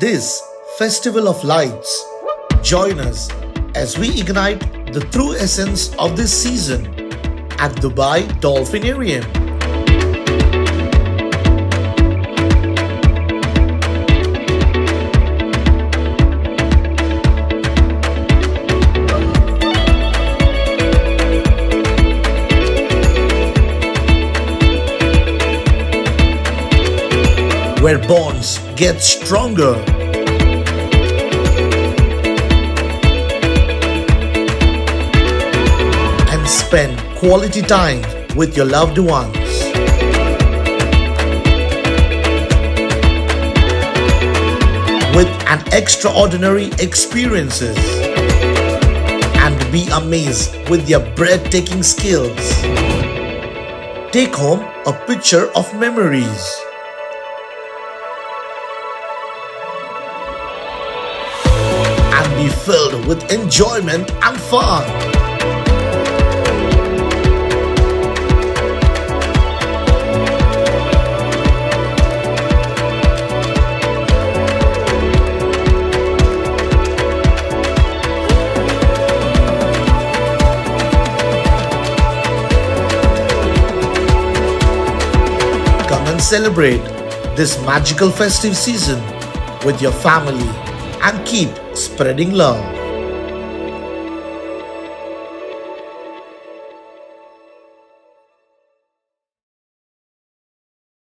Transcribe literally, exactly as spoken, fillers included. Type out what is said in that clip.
this festival of lights. Join us as we ignite the true essence of this season at Dubai Dolphinarium. Where bonds get stronger. And spend quality time with your loved ones. With an extraordinary experiences. And be amazed with their breathtaking skills. Take home a picture of memories. Be filled with enjoyment and fun. Come and celebrate this magical festive season with your family and keep spreading love.